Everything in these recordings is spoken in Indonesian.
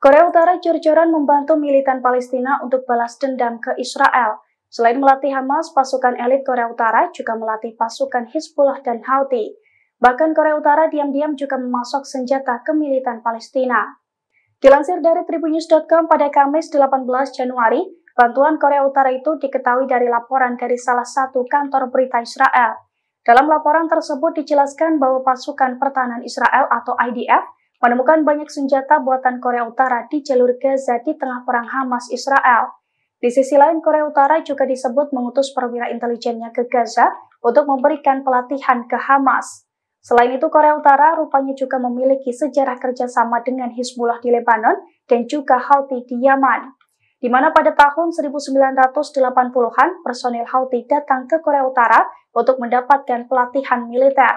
Korea Utara jor-joran membantu militan Palestina untuk balas dendam ke Israel. Selain melatih Hamas, pasukan elit Korea Utara juga melatih pasukan Hizbullah dan Houthi. Bahkan Korea Utara diam-diam juga memasok senjata ke militan Palestina. Dilansir dari tribunnews.com pada Kamis 18 Januari, bantuan Korea Utara itu diketahui dari laporan dari salah satu kantor berita Israel. Dalam laporan tersebut dijelaskan bahwa pasukan pertahanan Israel atau IDF menemukan banyak senjata buatan Korea Utara di jalur Gaza di tengah perang Hamas-Israel. Di sisi lain, Korea Utara juga disebut mengutus perwira intelijennya ke Gaza untuk memberikan pelatihan ke Hamas. Selain itu, Korea Utara rupanya juga memiliki sejarah kerjasama dengan Hizbullah di Lebanon dan juga Houthi di Yaman, di mana pada tahun 1980-an personil Houthi datang ke Korea Utara untuk mendapatkan pelatihan militer.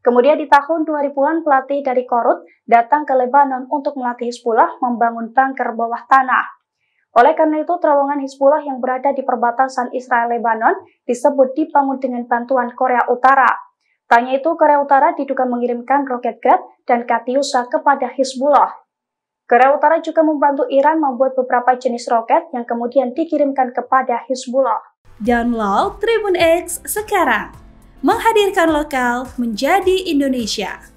Kemudian di tahun 2000-an pelatih dari Korut datang ke Lebanon untuk melatih Hizbullah membangun bunker bawah tanah. Oleh karena itu, terowongan Hizbullah yang berada di perbatasan Israel-Lebanon disebut dibangun dengan bantuan Korea Utara. Tanya itu, Korea Utara diduga mengirimkan roket grad dan Katyusha kepada Hizbullah. Korea Utara juga membantu Iran membuat beberapa jenis roket yang kemudian dikirimkan kepada Hizbullah. Download Tribun X sekarang. Menghadirkan lokal menjadi Indonesia.